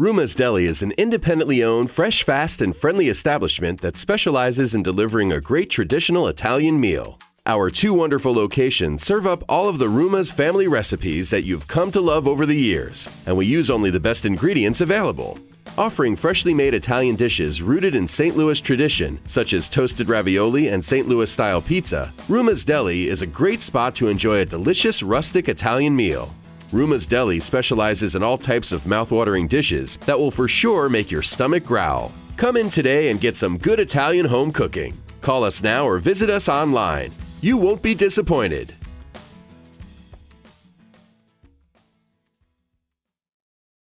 Ruma's Deli is an independently owned, fresh, fast, and friendly establishment that specializes in delivering a great traditional Italian meal. Our two wonderful locations serve up all of the Ruma's family recipes that you've come to love over the years, and we use only the best ingredients available. Offering freshly made Italian dishes rooted in St. Louis tradition, such as toasted ravioli and St. Louis-style pizza, Ruma's Deli is a great spot to enjoy a delicious, rustic Italian meal. Ruma's Deli specializes in all types of mouth-watering dishes that will for sure make your stomach growl. Come in today and get some good Italian home cooking. Call us now or visit us online. You won't be disappointed.